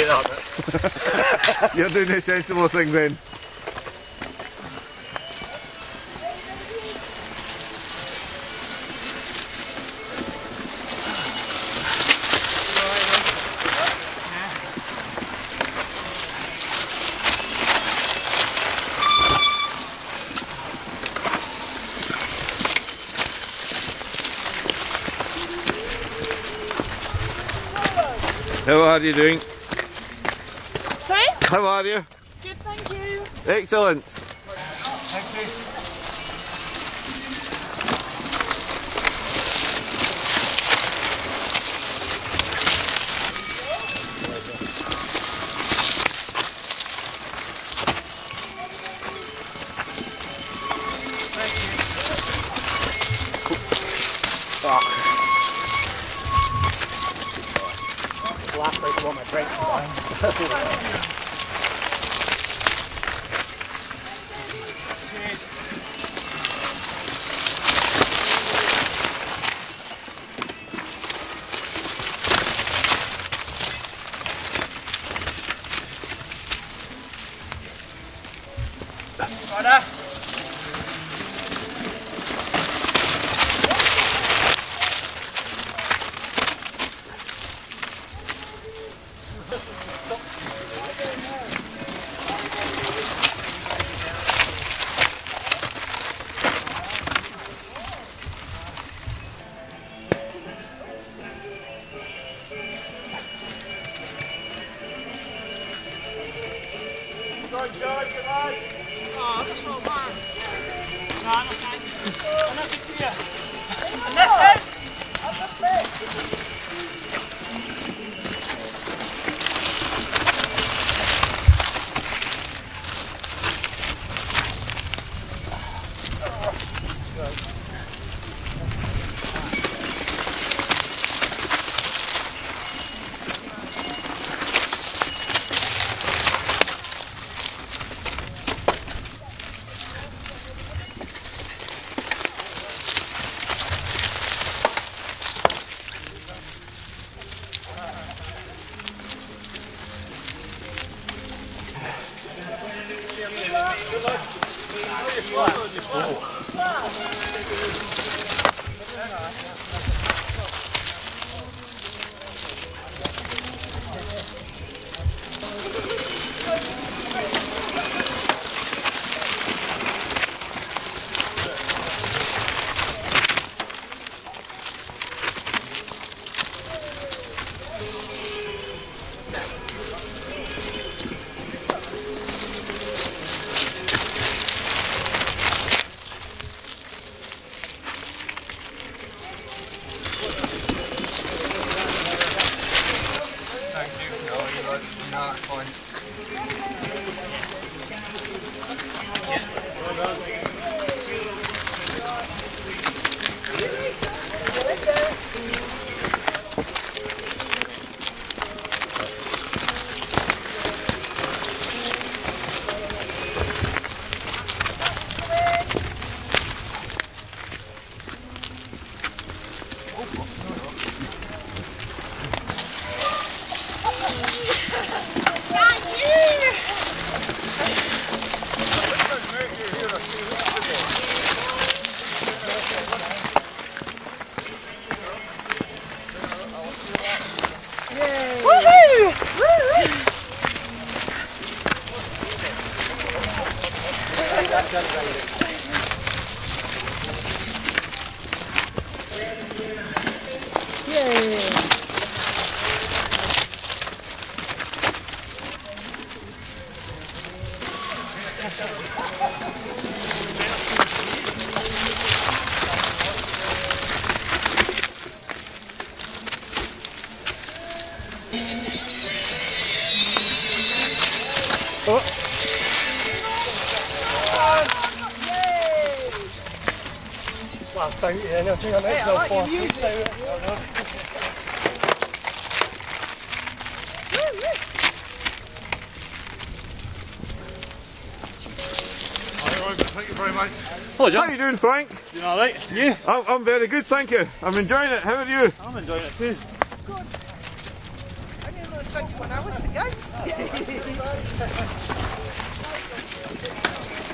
hate that. You're doing a sensible thing then. How are you doing? Sorry? How are you? Good, thank you. Excellent. Thank you. Oh. Last place I want my brakes down. Right. Good job, you lad. Oh, that's not bad. No, no thanks. I'm not good here. And this is? That's a Oh! Last out here, and I think I might as well fall. Thank you very much. Hello, John. How are you doing, Frank? Doing alright? Yeah. I'm very good, thank you. I'm enjoying it. How are you? I'm enjoying it too. Good. when I was the guy.